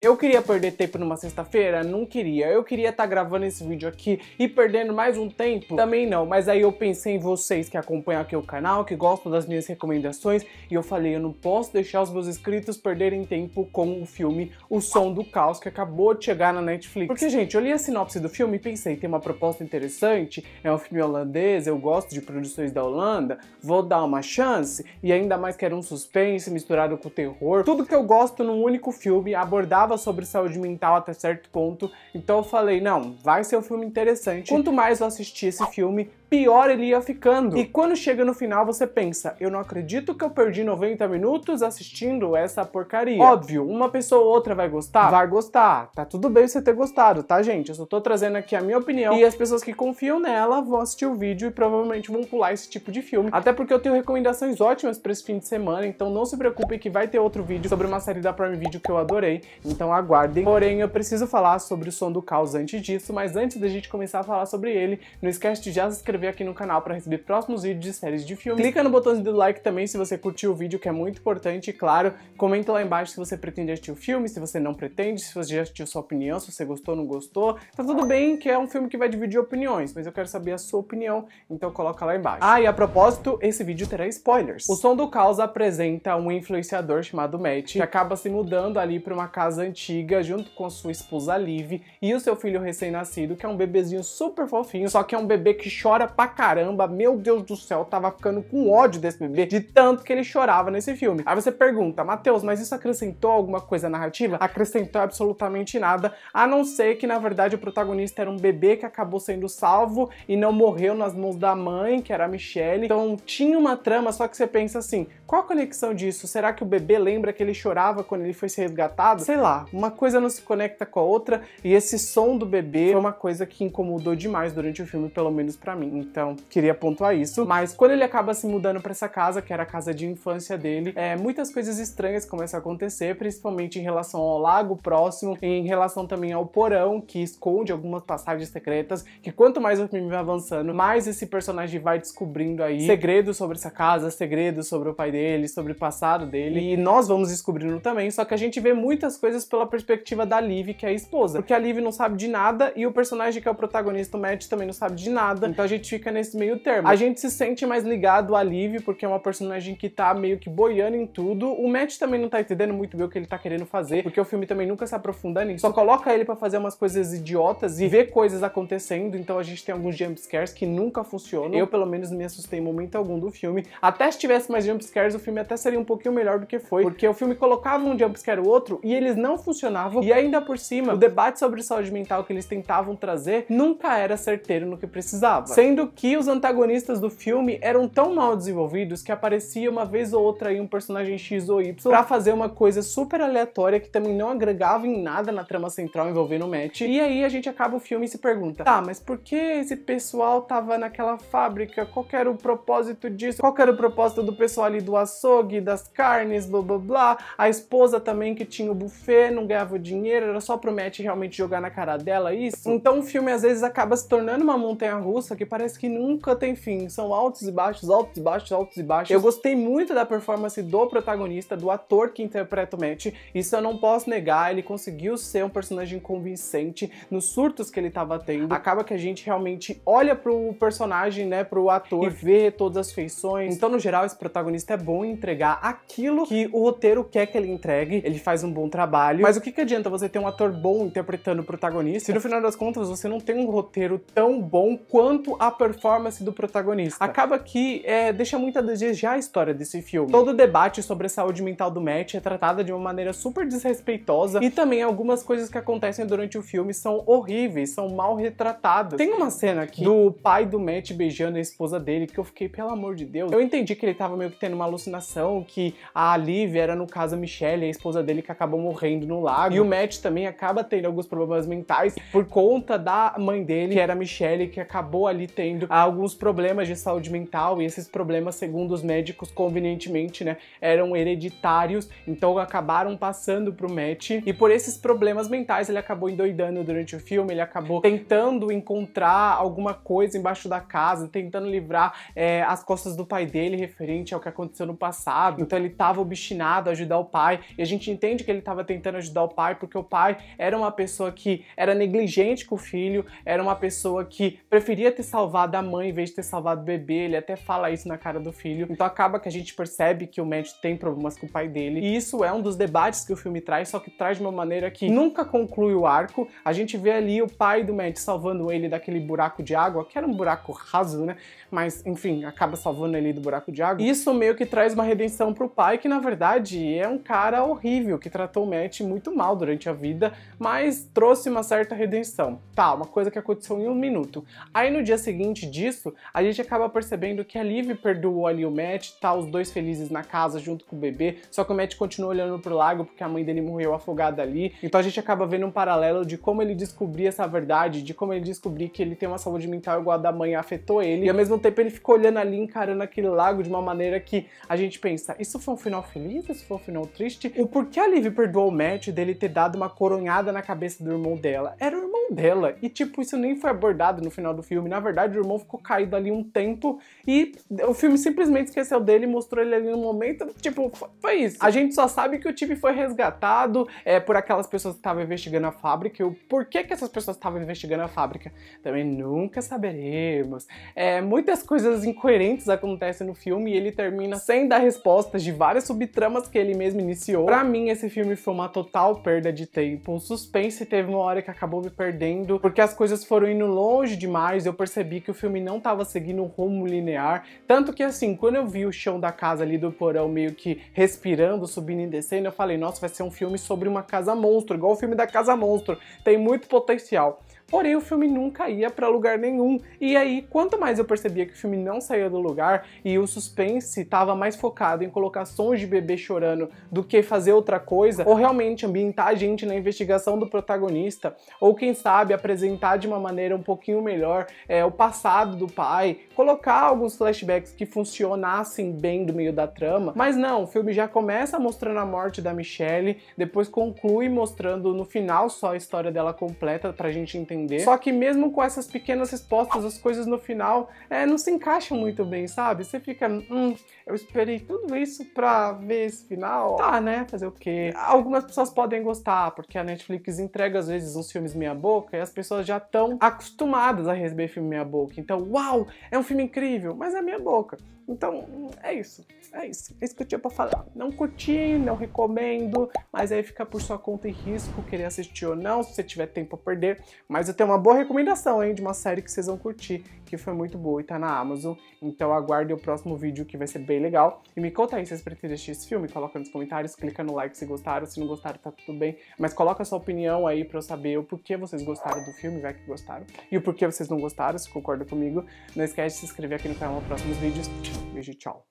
Eu queria perder tempo numa sexta-feira? Não queria. Eu queria estar gravando esse vídeo aqui e perdendo mais um tempo? Também não. Mas aí eu pensei em vocês que acompanham aqui o canal, que gostam das minhas recomendações, e eu falei, eu não posso deixar os meus inscritos perderem tempo com o filme O Som do Caos, que acabou de chegar na Netflix. Porque, gente, eu li a sinopse do filme e pensei, tem uma proposta interessante, é um filme holandês, eu gosto de produções da Holanda, vou dar uma chance, e ainda mais que era um suspense misturado com terror. Tudo que eu gosto num único filme, abordava sobre saúde mental até certo ponto, então eu falei, não, vai ser um filme interessante. Quanto mais eu assisti esse filme, pior ele ia ficando. E quando chega no final, você pensa, eu não acredito que eu perdi 90 minutos assistindo essa porcaria. Óbvio, uma pessoa ou outra vai gostar? Vai gostar. Tá tudo bem você ter gostado, tá, gente? Eu só tô trazendo aqui a minha opinião e as pessoas que confiam nela vão assistir o vídeo e provavelmente vão pular esse tipo de filme. Até porque eu tenho recomendações ótimas pra esse fim de semana, então não se preocupe que vai ter outro vídeo sobre uma série da Prime Video que eu adorei. Então aguardem. Porém, eu preciso falar sobre O Som do Caos antes disso, mas antes da gente começar a falar sobre ele, não esquece de já se inscrever aqui no canal para receber próximos vídeos de séries de filmes. Clica no botãozinho do like também se você curtiu o vídeo, que é muito importante, e claro, comenta lá embaixo se você pretende assistir o filme, se você não pretende, se você já assistiu sua opinião, se você gostou ou não gostou. Tá tudo bem que é um filme que vai dividir opiniões, mas eu quero saber a sua opinião, então coloca lá embaixo. Ah, e a propósito, esse vídeo terá spoilers. O Som do Caos apresenta um influenciador chamado Matt, que acaba se mudando ali para uma casa antiga, junto com a sua esposa Liv e o seu filho recém-nascido, que é um bebezinho super fofinho, só que é um bebê que chora pra caramba, meu Deus do céu, eu tava ficando com ódio desse bebê, de tanto que ele chorava nesse filme. Aí você pergunta, Matheus, mas isso acrescentou alguma coisa narrativa? Acrescentou absolutamente nada, a não ser que, na verdade, o protagonista era um bebê que acabou sendo salvo e não morreu nas mãos da mãe, que era a Michelle. Então tinha uma trama, só que você pensa assim, qual a conexão disso? Será que o bebê lembra que ele chorava quando ele foi ser resgatado? Sei lá, uma coisa não se conecta com a outra, e esse som do bebê foi uma coisa que incomodou demais durante o filme, pelo menos pra mim. Então, queria pontuar isso. Mas quando ele acaba se mudando pra essa casa, que era a casa de infância dele, muitas coisas estranhas começam a acontecer, principalmente em relação ao lago próximo, em relação também ao porão, que esconde algumas passagens secretas, que quanto mais o filme vai avançando, mais esse personagem vai descobrindo aí segredos sobre essa casa, segredos sobre o pai dele, sobre o passado dele, e nós vamos descobrindo também, só que a gente vê muitas coisas pela perspectiva da Liv, que é a esposa, porque a Liv não sabe de nada, e o personagem que é o protagonista, o Matt, também não sabe de nada. Então a gente fica nesse meio termo. A gente se sente mais ligado à Liv, porque é uma personagem que tá meio que boiando em tudo. O Matt também não tá entendendo muito bem o que ele tá querendo fazer, porque o filme também nunca se aprofunda nisso. Só coloca ele pra fazer umas coisas idiotas e ver coisas acontecendo, então a gente tem alguns jumpscares que nunca funcionam. Eu, pelo menos, não me assustei em momento algum do filme. Até se tivesse mais jumpscares, o filme até seria um pouquinho melhor do que foi, porque o filme colocava um jumpscare ou outro e eles não funcionavam. E ainda por cima, o debate sobre saúde mental que eles tentavam trazer nunca era certeiro no que precisava. Sendo que os antagonistas do filme eram tão mal desenvolvidos que aparecia uma vez ou outra aí um personagem X ou Y pra fazer uma coisa super aleatória que também não agregava em nada na trama central envolvendo o Matt. E aí a gente acaba o filme e se pergunta, tá, mas por que esse pessoal tava naquela fábrica? Qual que era o propósito disso? Qual que era o propósito do pessoal ali do açougue, das carnes, blá blá blá? A esposa também que tinha o buffet, não ganhava dinheiro, era só pro Matt realmente jogar na cara dela isso? Então o filme às vezes acaba se tornando uma montanha-russa que parece que nunca tem fim. São altos e baixos, altos e baixos, altos e baixos. Eu gostei muito da performance do protagonista, do ator que interpreta o Matt. Isso eu não posso negar, ele conseguiu ser um personagem convincente nos surtos que ele tava tendo. Acaba que a gente realmente olha pro personagem, né, pro ator, e vê todas as feições. Então, no geral, esse protagonista é bom em entregar aquilo que o roteiro quer que ele entregue. Ele faz um bom trabalho. Mas o que adianta você ter um ator bom interpretando o protagonista se no final das contas você não tem um roteiro tão bom quanto a performance do protagonista? Acaba que deixa muito a desejar a história desse filme. Todo o debate sobre a saúde mental do Matt é tratado de uma maneira super desrespeitosa, e também algumas coisas que acontecem durante o filme são horríveis, são mal retratadas. Tem uma cena aqui do pai do Matt beijando a esposa dele que eu fiquei, pelo amor de Deus. Eu entendi que ele tava meio que tendo uma alucinação, que a Liv era, no caso, a Michelle, a esposa dele, que acabou morrendo no lago, e o Matt também acaba tendo alguns problemas mentais por conta da mãe dele, que era a Michelle, que acabou ali tendo alguns problemas de saúde mental, e esses problemas, segundo os médicos, convenientemente, né, eram hereditários, então acabaram passando pro Matt, e por esses problemas mentais ele acabou endoidando durante o filme, ele acabou tentando encontrar alguma coisa embaixo da casa, tentando livrar as costas do pai dele referente ao que aconteceu no passado. Então ele tava obstinado a ajudar o pai, e a gente entende que ele tava tentando ajudar o pai porque o pai era uma pessoa que era negligente com o filho, era uma pessoa que preferia ter salvado a mãe em vez de ter salvado o bebê, ele até fala isso na cara do filho. Então acaba que a gente percebe que o Matt tem problemas com o pai dele, e isso é um dos debates que o filme traz, só que traz de uma maneira que nunca conclui o arco. A gente vê ali o pai do Matt salvando ele daquele buraco de água, que era um buraco raso, né? Mas, enfim, acaba salvando ele do buraco de água. Isso meio que traz uma redenção pro pai, que na verdade é um cara horrível, que tratou o Matt muito mal durante a vida, mas trouxe uma certa redenção. Tá, uma coisa que aconteceu em um minuto. Aí no dia seguinte disso, a gente acaba percebendo que a Liv perdoou ali o Matt, tá os dois felizes na casa junto com o bebê, só que o Matt continua olhando pro lago porque a mãe dele morreu afogada ali. Então a gente acaba vendo um paralelo de como ele descobria essa verdade, de como ele descobria que ele tem uma saúde mental igual a da mãe, afetou ele, e ao mesmo tempo ele ficou olhando ali, encarando aquele lago de uma maneira que a gente pensa, isso foi um final feliz? Isso foi um final triste? O porquê a Liv perdoou o Matt dele ter dado uma coronhada na cabeça do irmão dela? Era o irmão dela, e tipo, isso nem foi abordado no final do filme. Na verdade, o irmão ficou caído ali um tempo e o filme simplesmente esqueceu dele e mostrou ele ali no momento, tipo, foi isso. A gente só sabe que o Tibi foi resgatado por aquelas pessoas que estavam investigando a fábrica, e o porquê que essas pessoas estavam investigando a fábrica também nunca saberemos. Muitas coisas incoerentes acontecem no filme e ele termina sem dar respostas de várias subtramas que ele mesmo iniciou. Pra mim, esse filme foi uma total perda de tempo. O suspense teve uma hora que acabou me perdendo, porque as coisas foram indo longe demais, eu percebi que o filme não tava seguindo um rumo linear, tanto que assim, quando eu vi o chão da casa ali do porão meio que respirando, subindo e descendo, eu falei, nossa, vai ser um filme sobre uma casa monstro, igual o filme da Casa Monstro, tem muito potencial. Porém, o filme nunca ia pra lugar nenhum. E aí, quanto mais eu percebia que o filme não saía do lugar e o suspense tava mais focado em colocar sons de bebê chorando do que fazer outra coisa, ou realmente ambientar a gente na investigação do protagonista, ou quem sabe apresentar de uma maneira um pouquinho melhor o passado do pai, colocar alguns flashbacks que funcionassem bem do meio da trama. Mas não, o filme já começa mostrando a morte da Michelle, depois conclui mostrando no final só a história dela completa pra gente entender. Só que mesmo com essas pequenas respostas, as coisas no final não se encaixam muito bem, sabe? Você fica, eu esperei tudo isso pra ver esse final? Tá, né? Fazer o quê? Algumas pessoas podem gostar, porque a Netflix entrega às vezes uns filmes meia boca e as pessoas já estão acostumadas a receber filme meia boca. Então, uau, é um filme incrível, mas é meia boca. Então, é isso que eu tinha pra falar. Não curti, não recomendo, mas aí fica por sua conta e risco, querer assistir ou não, se você tiver tempo a perder. Mas eu tenho uma boa recomendação, hein, de uma série que vocês vão curtir, que foi muito boa e tá na Amazon. Então aguardem o próximo vídeo, que vai ser bem legal. E me conta aí se vocês pretendem assistir esse filme, coloca nos comentários, clica no like se gostaram, se não gostaram tá tudo bem. Mas coloca a sua opinião aí pra eu saber o porquê vocês gostaram do filme, vai que gostaram, e o porquê vocês não gostaram, se concorda comigo. Não esquece de se inscrever aqui no canal para próximos vídeos. Beijo, tchau!